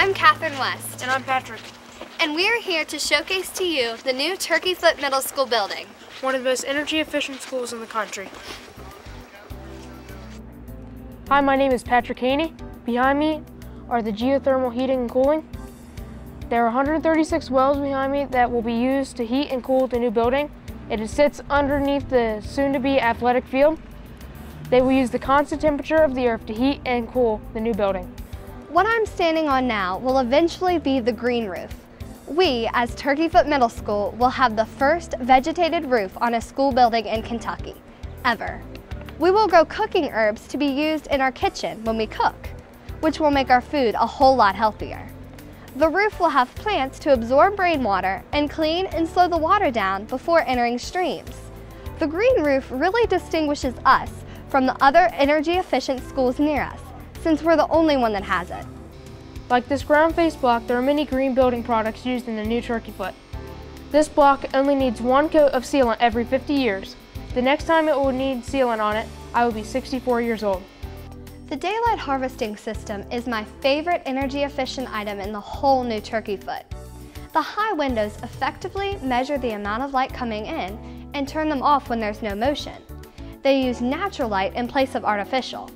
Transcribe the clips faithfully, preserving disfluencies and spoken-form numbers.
I'm Katherine West. And I'm Patrick. And we are here to showcase to you the new Turkey Foot Middle School building. One of the most energy efficient schools in the country. Hi, my name is Patrick Haney. Behind me are the geothermal heating and cooling. There are one hundred thirty-six wells behind me that will be used to heat and cool the new building. It sits underneath the soon-to-be athletic field. They will use the constant temperature of the earth to heat and cool the new building. What I'm standing on now will eventually be the green roof. We, as Turkey Foot Middle School, will have the first vegetated roof on a school building in Kentucky, ever. We will grow cooking herbs to be used in our kitchen when we cook, which will make our food a whole lot healthier. The roof will have plants to absorb rainwater and clean and slow the water down before entering streams. The green roof really distinguishes us from the other energy-efficient schools near us, since we're the only one that has it. Like this ground face block, there are many green building products used in the new Turkey Foot. This block only needs one coat of sealant every fifty years. The next time it will need sealant on it, I will be sixty-four years old. The daylight harvesting system is my favorite energy-efficient item in the whole new Turkey Foot. The high windows effectively measure the amount of light coming in and turn them off when there's no motion. They use natural light in place of artificial.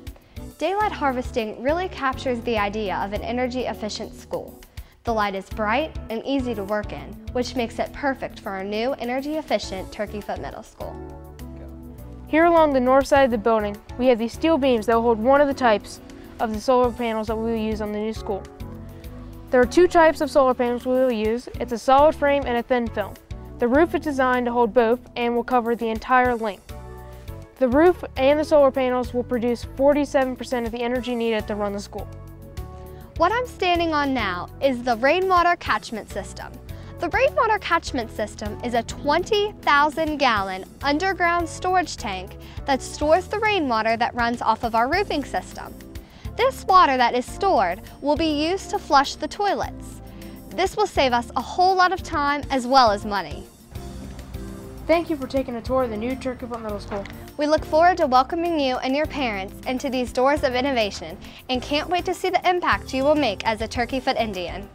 Daylight harvesting really captures the idea of an energy-efficient school. The light is bright and easy to work in, which makes it perfect for our new energy-efficient Turkey Foot Middle School. Here along the north side of the building, we have these steel beams that will hold one of the types of the solar panels that we will use on the new school. There are two types of solar panels we will use. It's a solid frame and a thin film. The roof is designed to hold both and will cover the entire length. The roof and the solar panels will produce forty-seven percent of the energy needed to run the school. What I'm standing on now is the rainwater catchment system. The rainwater catchment system is a twenty thousand gallon underground storage tank that stores the rainwater that runs off of our roofing system. This water that is stored will be used to flush the toilets. This will save us a whole lot of time as well as money. Thank you for taking a tour of the new Turkey Foot Middle School. We look forward to welcoming you and your parents into these doors of innovation and can't wait to see the impact you will make as a Turkey Foot Indian.